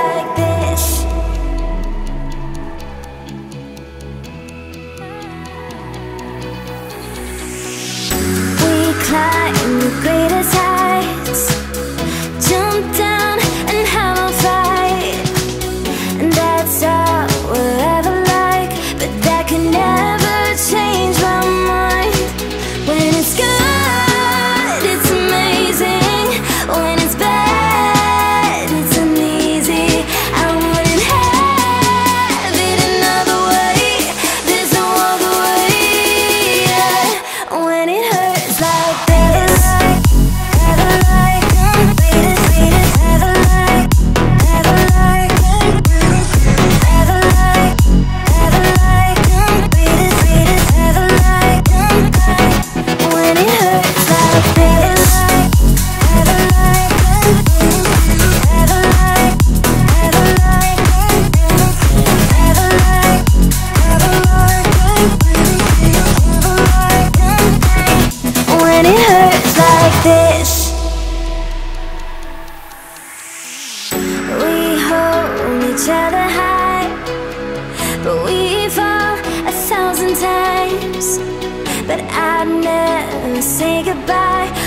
like this. We climb the greatest heights, jump down and have a fight, and that's all we're ever like. But that can never change my mind. When it's good, it's amazing. When it's bad, it's uneasy. I wouldn't have it another way. There's no other way, yeah. When it hurts like this, when it hurts like this. When it hurts like this, we hold each other high, but we fall 1,000 times. But I'd never say goodbye.